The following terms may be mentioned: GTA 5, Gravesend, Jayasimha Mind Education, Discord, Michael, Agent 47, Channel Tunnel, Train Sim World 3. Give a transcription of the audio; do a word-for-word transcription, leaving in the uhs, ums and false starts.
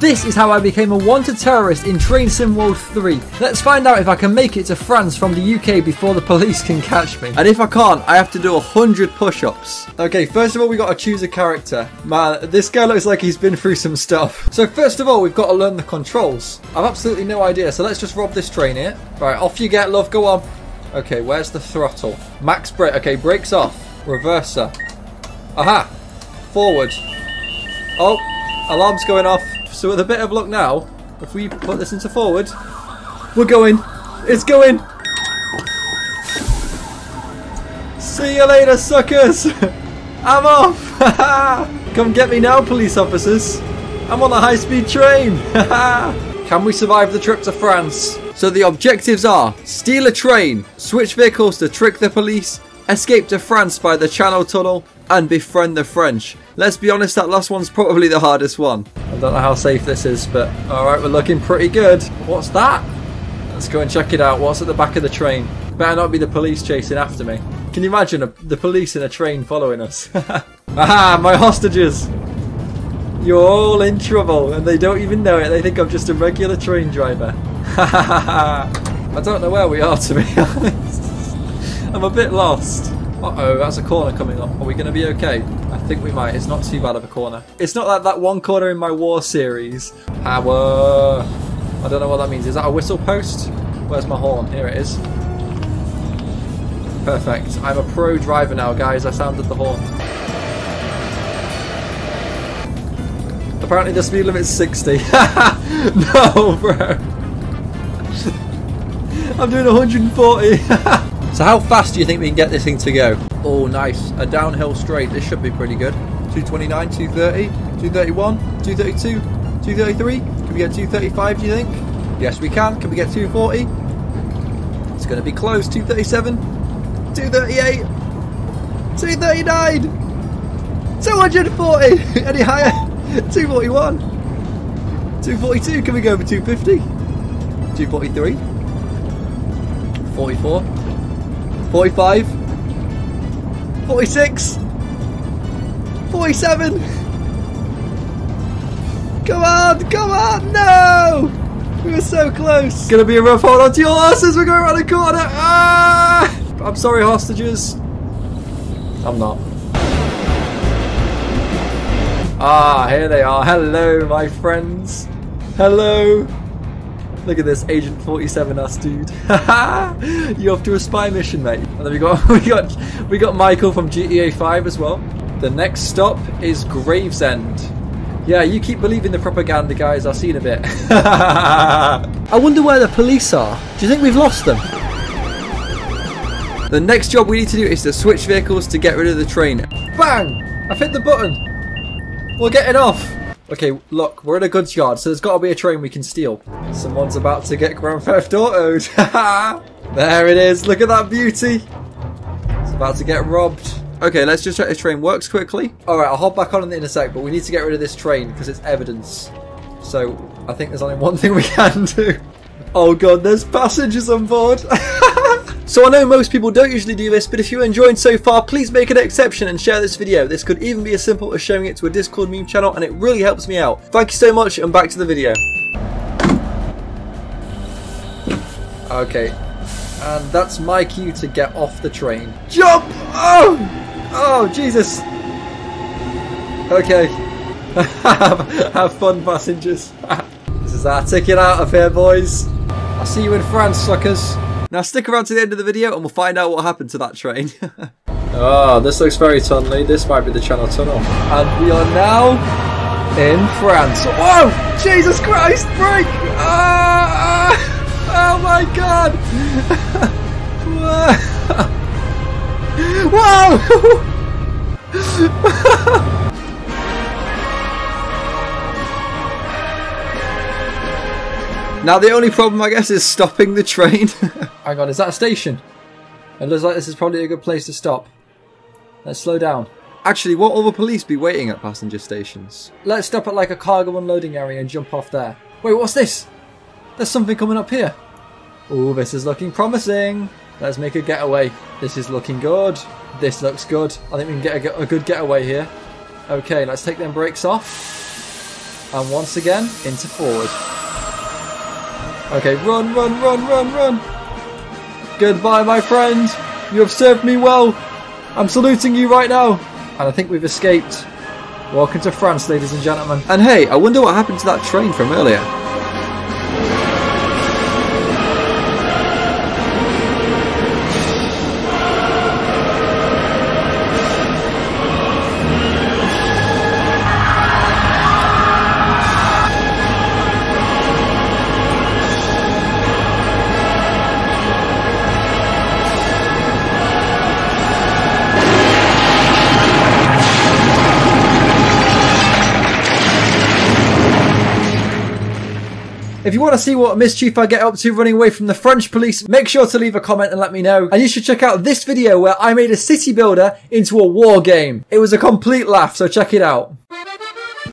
This is how I became a wanted terrorist in Train Sim World three. Let's find out if I can make it to France from the U K before the police can catch me. And if I can't, I have to do one hundred push-ups. Okay, first of all, we got to choose a character. Man, this guy looks like he's been through some stuff. So first of all, we've got to learn the controls. I've absolutely no idea, so let's just rob this train here. Right, off you get, love, go on. Okay, where's the throttle? Max brake, okay, brakes off. Reverser. Aha! Forward. Oh, alarm's going off. So with a bit of luck now, if we put this into forward, we're going. It's going. See you later, suckers. I'm off. Come get me now, police officers. I'm on a high-speed train. Can we survive the trip to France? So the objectives are steal a train, switch vehicles to trick the police, escape to France by the Channel Tunnel, and befriend the French. Let's be honest, that last one's probably the hardest one. I don't know how safe this is, but alright, we're looking pretty good. What's that? Let's go and check it out. What's at the back of the train? Better not be the police chasing after me. Can you imagine a, the police in a train following us? Aha, my hostages! You're all in trouble, and they don't even know it. They think I'm just a regular train driver. I don't know where we are, to be honest. I'm a bit lost. Uh-oh, that's a corner coming up. Are we going to be okay? I think we might. It's not too bad of a corner. It's not like that one corner in my war series. Power. I don't know what that means. Is that a whistle post? Where's my horn? Here it is. Perfect. I'm a pro driver now, guys. I sounded the horn. Apparently the speed limit's sixty. No, bro. I'm doing one hundred and forty. So how fast do you think we can get this thing to go? Oh, nice. A downhill straight. This should be pretty good. two twenty-nine, two thirty, two thirty-one, two thirty-two, two thirty-three. Can we get two thirty-five, do you think? Yes, we can. Can we get two forty? It's going to be close. two thirty-seven, two thirty-eight, two thirty-nine, two forty. Any higher? two forty-one, two forty-two. Can we go over two fifty? two forty-three, forty-four. forty-five, forty-six, forty-seven, come on, come on, no, we were so close. It's gonna be a rough hold on to your horses, we're going around the corner, ah! I'm sorry hostages, I'm not. Ah, here they are, hello my friends, hello. Look at this Agent forty-seven ass dude. You're off to a spy mission, mate. And then we got we got we got Michael from G T A five as well. The next stop is Gravesend. Yeah, you keep believing the propaganda, guys. I'll see you in a bit. I wonder where the police are. Do you think we've lost them? The next job we need to do is to switch vehicles to get rid of the train. Bang! I've hit the button. We're getting off. Okay, look, we're in a goods yard, so there's got to be a train we can steal. Someone's about to get Grand Theft Auto'd. There it is. Look at that beauty. It's about to get robbed. Okay, let's just check if the train works quickly. All right, I'll hop back on in a sec, but we need to get rid of this train because it's evidence. So I think there's only one thing we can do. Oh, God, there's passengers on board. So I know most people don't usually do this, but if you're enjoying so far, please make an exception and share this video. This could even be as simple as showing it to a Discord meme channel, and it really helps me out. Thank you so much, and back to the video. Okay, and that's my cue to get off the train. Jump! Oh! Oh, Jesus! Okay. Have fun, passengers. This is our ticket out of here, boys. I'll see you in France, suckers. Now stick around to the end of the video and we'll find out what happened to that train. Oh, this looks very tunnely. This might be the Channel Tunnel. And we are now in France. Whoa! Jesus Christ! Brake! Ah! Oh my God! Whoa! Now the only problem, I guess, is stopping the train. Hang on, is that a station? It looks like this is probably a good place to stop. Let's slow down. Actually, won't all the police be waiting at passenger stations? Let's stop at like a cargo unloading area and jump off there. Wait, what's this? There's something coming up here. Oh, this is looking promising. Let's make a getaway. This is looking good. This looks good. I think we can get a, a good getaway here. Okay, let's take them brakes off. And once again, into forward. Okay, run, run, run, run, run. Goodbye, my friend. You have served me well. I'm saluting you right now. And I think we've escaped. Welcome to France, ladies and gentlemen. And hey, I wonder what happened to that train from earlier. If you want to see what mischief I get up to running away from the French police, make sure to leave a comment and let me know. And you should check out this video where I made a city builder into a war game. It was a complete laugh, so check it out.